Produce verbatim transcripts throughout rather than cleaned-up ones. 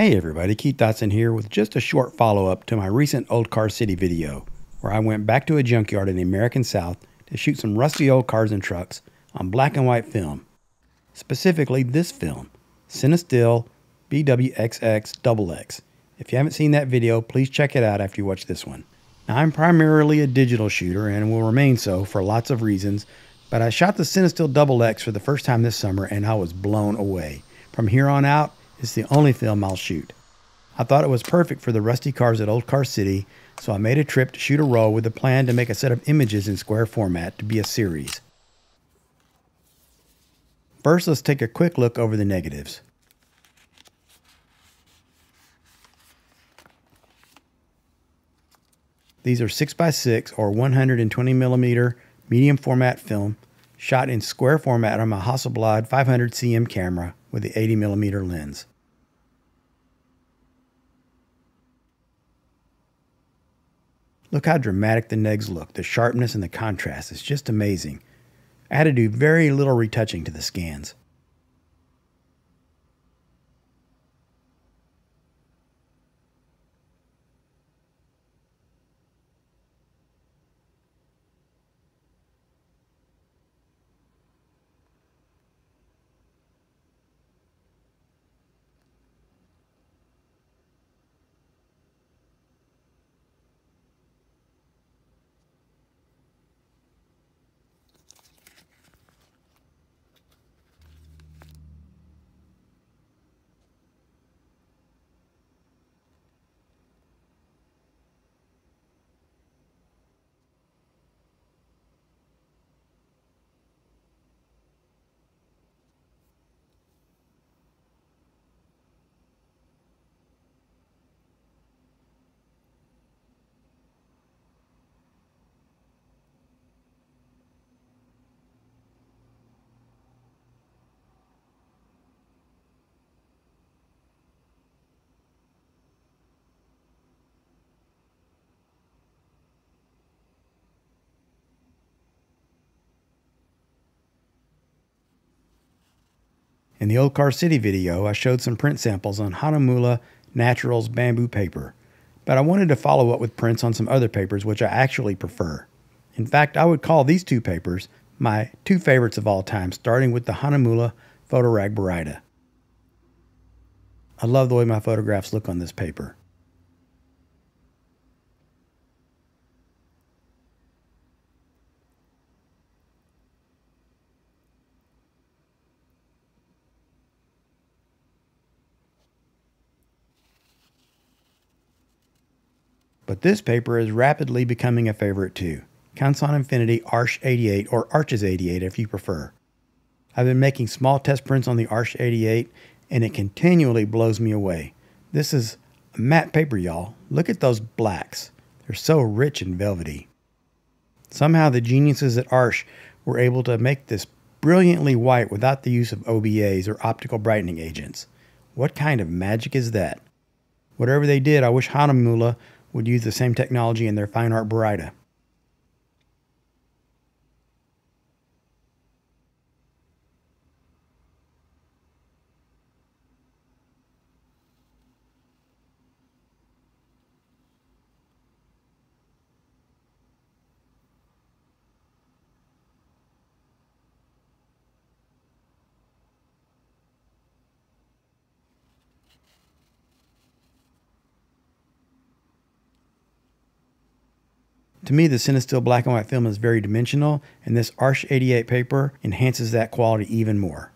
Hey everybody, Keith Dotson here with just a short follow-up to my recent Old Car City video, where I went back to a junkyard in the American South to shoot some rusty old cars and trucks on black and white film. Specifically this film, Cinestill B W X X Double X. If you haven't seen that video, please check it out after you watch this one. Now, I'm primarily a digital shooter and will remain so for lots of reasons, but I shot the Cinestill Double X for the first time this summer and I was blown away. From here on out, it's the only film I'll shoot. I thought it was perfect for the rusty cars at Old Car City, so I made a trip to shoot a roll with a plan to make a set of images in square format to be a series. First, let's take a quick look over the negatives. These are six by six or one hundred twenty millimeter medium format film shot in square format on my Hasselblad five hundred C M camera with the eighty millimeter lens. Look how dramatic the negs look. The sharpness and the contrast is just amazing. I had to do very little retouching to the scans. In the Old Car City video, I showed some print samples on Hahnemühle Naturals bamboo paper, but I wanted to follow up with prints on some other papers which I actually prefer. In fact, I would call these two papers my two favorites of all time, starting with the Hahnemühle Photo Rag Baryta. I love the way my photographs look on this paper. But this paper is rapidly becoming a favorite too. Canson Infinity Arch eighty-eight, or Arches eighty-eight if you prefer. I've been making small test prints on the Arch eighty-eight and it continually blows me away. This is a matte paper, y'all. Look at those blacks. They're so rich and velvety. Somehow the geniuses at Arch were able to make this brilliantly white without the use of O B As or optical brightening agents. What kind of magic is that? Whatever they did, I wish Hahnemühle would use the same technology in their Fine Art Baryta. To me, the Cinestill black and white film is very dimensional, and this Arch eighty-eight paper enhances that quality even more.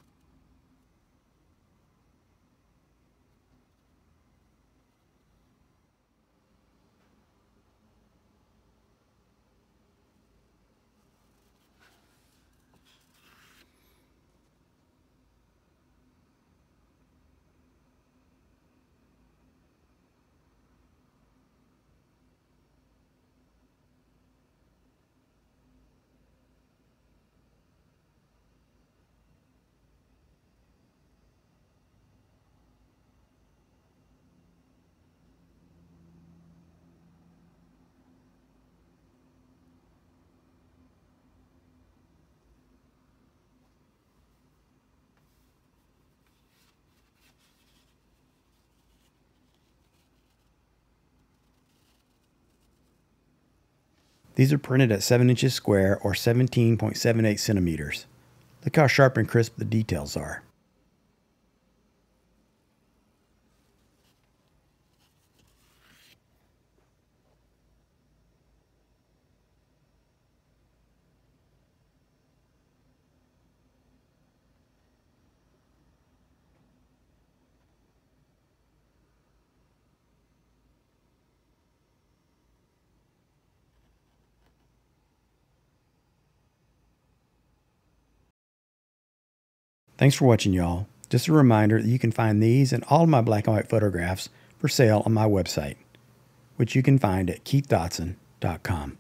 These are printed at seven inches square or seventeen point seven eight centimeters. Look how sharp and crisp the details are. Thanks for watching, y'all. Just a reminder that you can find these and all of my black and white photographs for sale on my website, which you can find at keith dotson dot com.